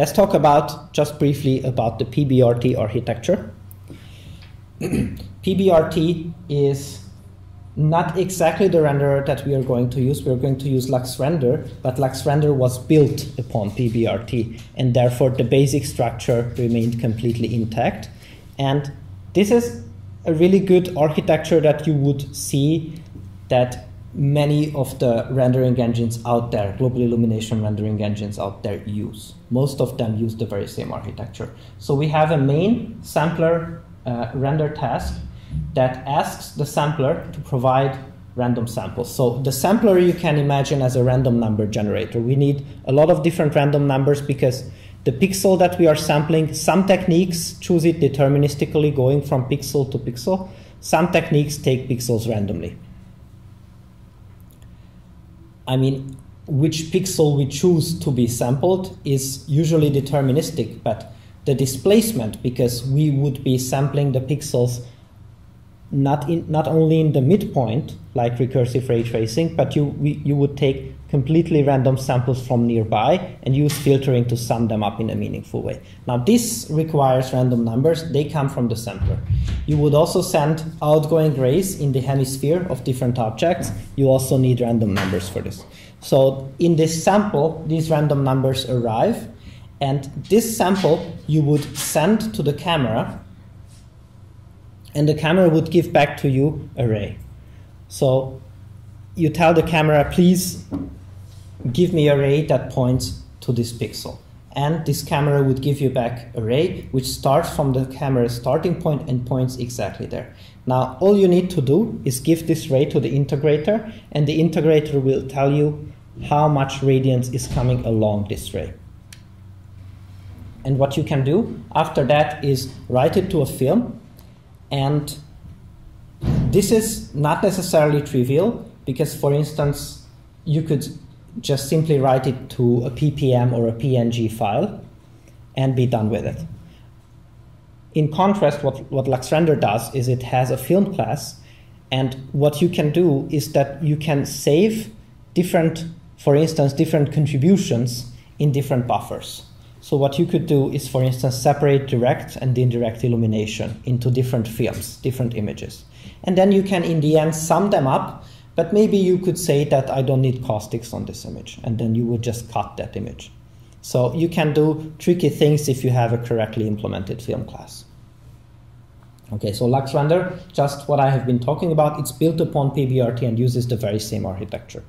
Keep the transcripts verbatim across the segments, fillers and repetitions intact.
Let's talk about, just briefly, about the P B R T architecture. P B R T is not exactly the renderer that we are going to use. We are going to use LuxRender, but LuxRender was built upon P B R T, and therefore the basic structure remained completely intact. And this is a really good architecture that you would see that many of the rendering engines out there, global illumination rendering engines out there, use. Most of them use the very same architecture. So we have a main sampler uh, render task that asks the sampler to provide random samples. So the sampler you can imagine as a random number generator. We need a lot of different random numbers because the pixel that we are sampling, some techniques choose it deterministically, going from pixel to pixel. Some techniques take pixels randomly. I mean, which pixel we choose to be sampled is usually deterministic, but the displacement, because we would be sampling the pixels not, in, not only in the midpoint, like recursive ray tracing, but you, we, you would take completely random samples from nearby and use filtering to sum them up in a meaningful way. Now, this requires random numbers. They come from the sampler. You would also send outgoing rays in the hemisphere of different objects. You also need random numbers for this. So in this sample, these random numbers arrive, and this sample you would send to the camera, and the camera would give back to you a ray. So you tell the camera, please give me a ray that points to this pixel. And this camera would give you back a ray which starts from the camera's starting point and points exactly there. Now, all you need to do is give this ray to the integrator, and the integrator will tell you how much radiance is coming along this ray. And what you can do after that is write it to a film. And this is not necessarily trivial because, for instance, you could just simply write it to a P P M or a P N G file and be done with it. In contrast, what, what LuxRender does is it has a film class, and what you can do is that you can save different, for instance, different contributions in different buffers. So what you could do is, for instance, separate direct and indirect illumination into different films, different images. And then you can, in the end, sum them up. But maybe you could say that I don't need caustics on this image, and then you would just cut that image. So you can do tricky things if you have a correctly implemented film class. Okay, so LuxRender, just what I have been talking about, it's built upon P B R T and uses the very same architecture.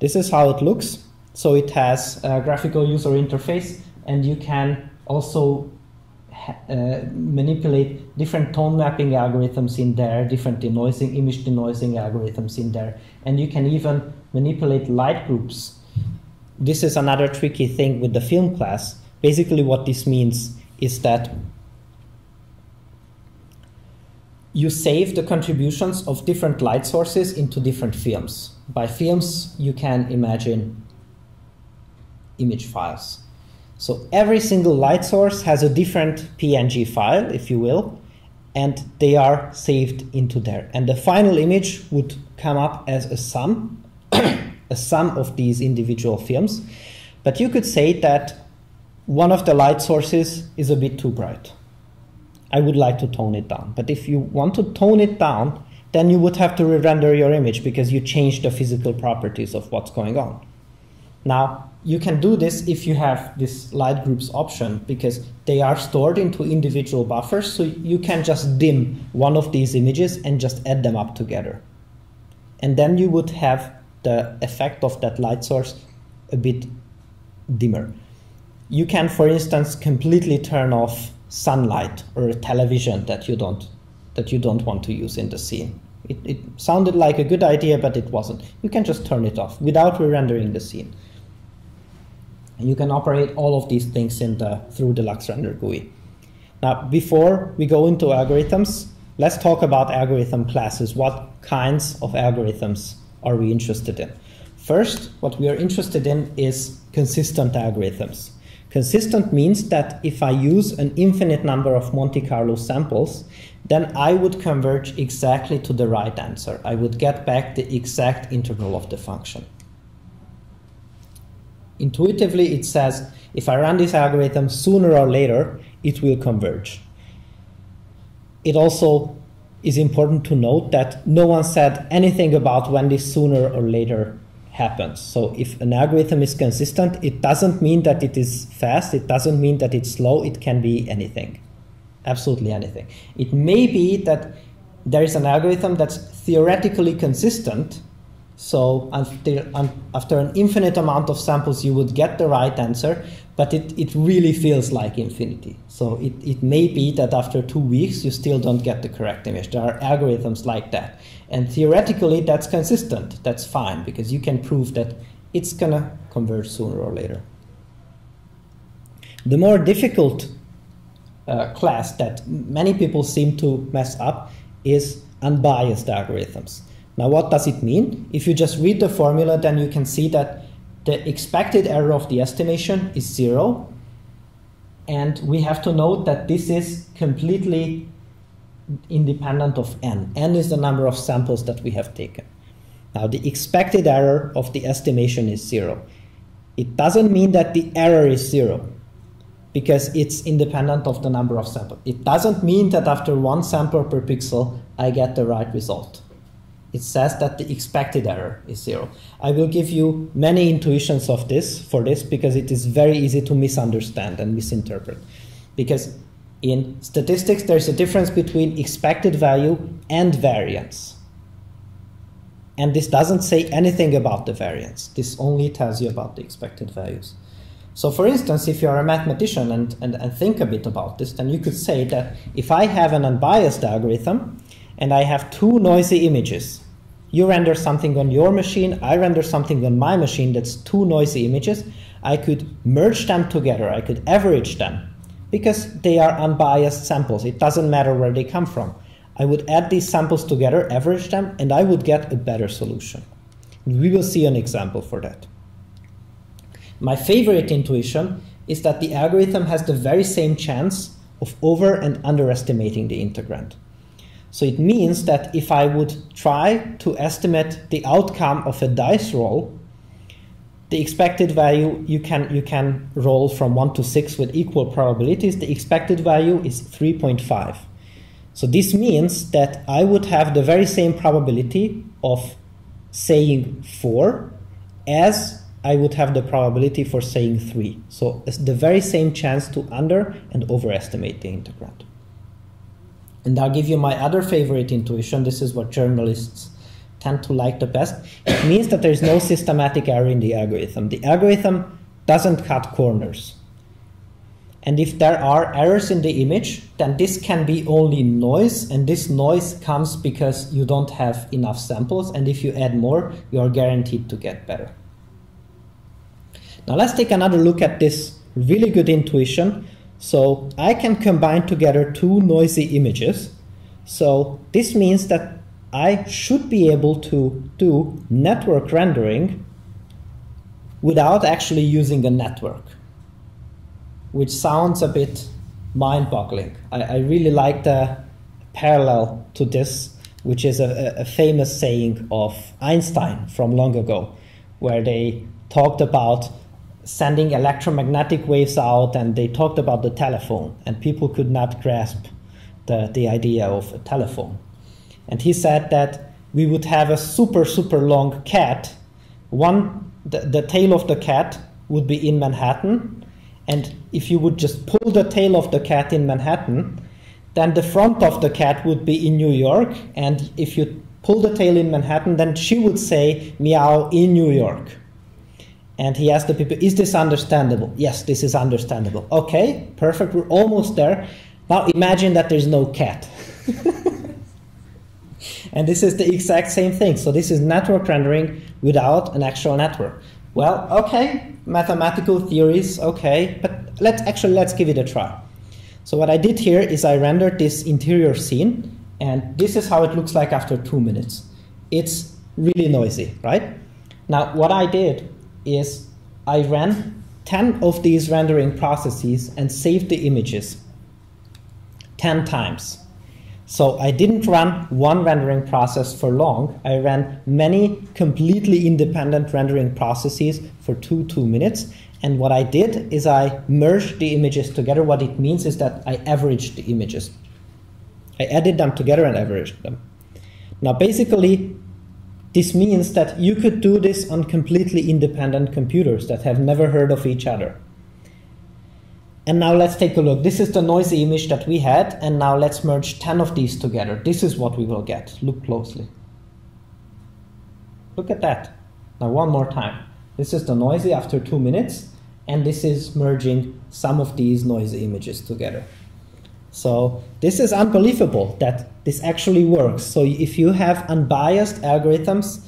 This is how it looks. So it has a graphical user interface, and you can also Uh, manipulate different tone mapping algorithms in there, different denoising, image denoising algorithms in there, and you can even manipulate light groups. This is another tricky thing with the film class. Basically, what this means is that you save the contributions of different light sources into different films. By films, you can imagine image files. So every single light source has a different P N G file, if you will, and they are saved into there. And the final image would come up as a sum, a sum of these individual films. But you could say that one of the light sources is a bit too bright. I would like to tone it down. But if you want to tone it down, then you would have to re-render your image because you changed the physical properties of what's going on. Now, you can do this if you have this light groups option because they are stored into individual buffers, so you can just dim one of these images and just add them up together. And then you would have the effect of that light source a bit dimmer. You can, for instance, completely turn off sunlight or a television that you don't, that you don't want to use in the scene. It, it sounded like a good idea, but it wasn't. You can just turn it off without re-rendering the scene. You can operate all of these things in the, through the LuxRender G U I. Now, before we go into algorithms, let's talk about algorithm classes. What kinds of algorithms are we interested in? First, what we are interested in is consistent algorithms. Consistent means that if I use an infinite number of Monte Carlo samples, then I would converge exactly to the right answer. I would get back the exact integral of the function. Intuitively, it says, if I run this algorithm, sooner or later, it will converge. It also is important to note that no one said anything about when this sooner or later happens. So if an algorithm is consistent, it doesn't mean that it is fast. It doesn't mean that it's slow. It can be anything, absolutely anything. It may be that there is an algorithm that's theoretically consistent. So until, um, after an infinite amount of samples, you would get the right answer, but it, it really feels like infinity. So it, it may be that after two weeks, you still don't get the correct image. There are algorithms like that. And theoretically, that's consistent. That's fine, because you can prove that it's going to converge sooner or later. The more difficult uh, class that many people seem to mess up is unbiased algorithms. Now, what does it mean? If you just read the formula, then you can see that the expected error of the estimation is zero. And we have to note that this is completely independent of n. n is the number of samples that we have taken. Now, the expected error of the estimation is zero. It doesn't mean that the error is zero, because it's independent of the number of samples. It doesn't mean that after one sample per pixel, I get the right result. It says that the expected error is zero. I will give you many intuitions of this for this, because it is very easy to misunderstand and misinterpret. Because in statistics, there's a difference between expected value and variance. And this doesn't say anything about the variance. This only tells you about the expected values. So for instance, if you're a mathematician and, and, and think a bit about this, then you could say that if I have an unbiased algorithm, and I have two noisy images. You render something on your machine, I render something on my machine, that's two noisy images. I could merge them together, I could average them, because they are unbiased samples. It doesn't matter where they come from. I would add these samples together, average them, and I would get a better solution. We will see an example for that. My favorite intuition is that the algorithm has the very same chance of over and underestimating the integrand. So it means that if I would try to estimate the outcome of a dice roll, the expected value, you can, you can roll from one to six with equal probabilities. The expected value is three point five. So this means that I would have the very same probability of saying four as I would have the probability for saying three. So it's the very same chance to under and overestimate the integrand. And I'll give you my other favorite intuition. This is what journalists tend to like the best. It means that there is no systematic error in the algorithm. The algorithm doesn't cut corners. And if there are errors in the image, then this can be only noise. And this noise comes because you don't have enough samples. And if you add more, you are guaranteed to get better. Now let's take another look at this really good intuition. So I can combine together two noisy images. So this means that I should be able to do network rendering without actually using a network, which sounds a bit mind-boggling. I, I really like the parallel to this, which is a, a famous saying of Einstein from long ago, where they talked about sending electromagnetic waves out, and they talked about the telephone, and people could not grasp the, the idea of a telephone. And he said that we would have a super, super long cat. One, the, the tail of the cat would be in Manhattan, and if you would just pull the tail of the cat in Manhattan, then the front of the cat would be in New York, and if you pull the tail in Manhattan, then she would say, meow, in New York. And he asked the people, is this understandable? Yes, this is understandable. Okay, perfect, we're almost there. Now imagine that there's no cat. And this is the exact same thing. So this is network rendering without an actual network. Well, okay, mathematical theories, okay, but let's actually, let's give it a try. So what I did here is I rendered this interior scene, and this is how it looks like after two minutes. It's really noisy, right? Now, what I did is I ran ten of these rendering processes and saved the images ten times. So I didn't run one rendering process for long. I ran many completely independent rendering processes for two, two minutes. And what I did is I merged the images together. What it means is that I averaged the images. I added them together and averaged them. Now, basically, this means that you could do this on completely independent computers that have never heard of each other. And now let's take a look. This is the noisy image that we had, and now let's merge ten of these together. This is what we will get. Look closely. Look at that. Now one more time. This is the noisy after two minutes, and this is merging some of these noisy images together. So this is unbelievable that this actually works. So if you have unbiased algorithms,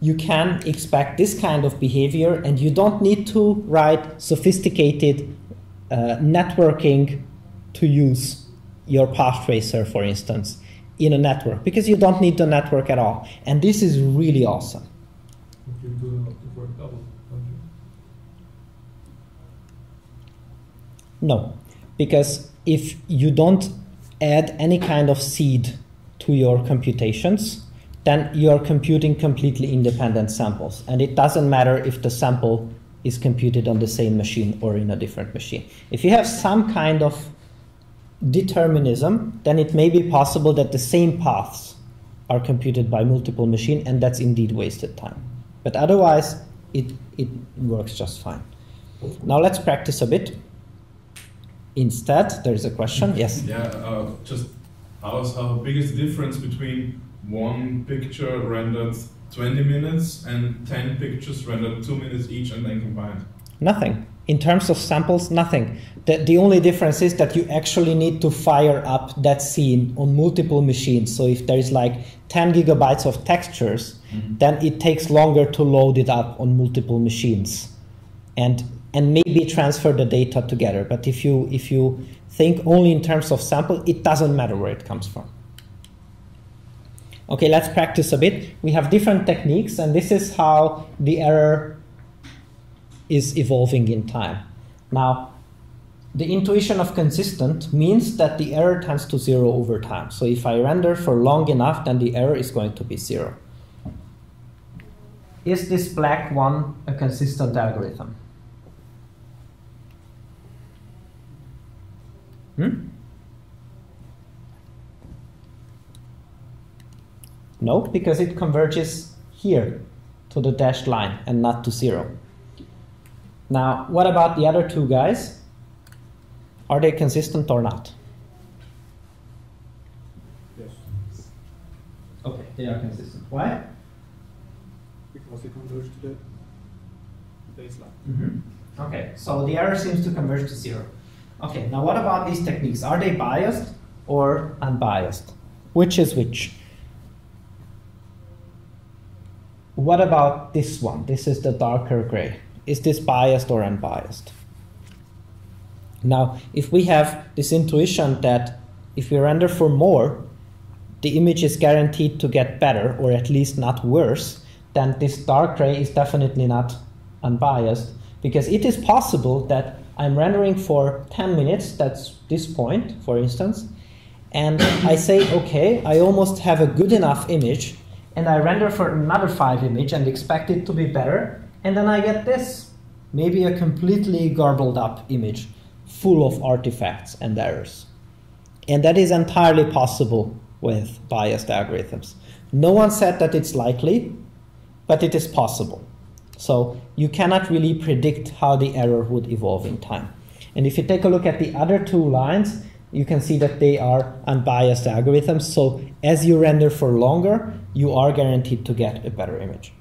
you can expect this kind of behavior, and you don't need to write sophisticated Uh, networking to use your path tracer, for instance, in a network, because you don't need the network at all. And this is really awesome. If you're doing it for double, don't you? No, because if you don't add any kind of seed to your computations, then you're computing completely independent samples. And it doesn't matter if the sample is computed on the same machine or in a different machine. If you have some kind of determinism, then it may be possible that the same paths are computed by multiple machines, and that's indeed wasted time. But otherwise, it, it works just fine. Now let's practice a bit. Instead, there is a question. Yes? Yeah, uh, just how, how big is the difference between one picture rendered twenty minutes and ten pictures rendered two minutes each and then combined? Nothing. In terms of samples, nothing. The, the only difference is that you actually need to fire up that scene on multiple machines. So if there is like ten gigabytes of textures, mm-hmm. then it takes longer to load it up on multiple machines and and maybe transfer the data together. But if you, if you think only in terms of sample, it doesn't matter where it comes from. Okay, let's practice a bit. We have different techniques, and this is how the error is evolving in time. Now, the intuition of consistent means that the error tends to zero over time. So if I render for long enough, then the error is going to be zero. Is this black one a consistent algorithm? Hmm? No, because it converges here to the dashed line and not to zero. Now, what about the other two guys? Are they consistent or not? Yes. Okay, they are consistent. Why? Because they converge to the baseline. Mm-hmm. Okay, so the error seems to converge to zero. Okay, now what about these techniques? Are they biased or unbiased? Which is which? What about this one? This is the darker gray. Is this biased or unbiased? Now, if we have this intuition that if we render for more, the image is guaranteed to get better, or at least not worse, then this dark gray is definitely not unbiased, because it is possible that I'm rendering for ten minutes, that's this point, for instance, and I say, okay, I almost have a good enough image, and I render for another five image and expect it to be better, and then I get this. Maybe a completely garbled up image full of artifacts and errors. And that is entirely possible with biased algorithms. No one said that it's likely, but it is possible. So you cannot really predict how the error would evolve in time. And if you take a look at the other two lines, you can see that they are unbiased algorithms. So as you render for longer, you are guaranteed to get a better image.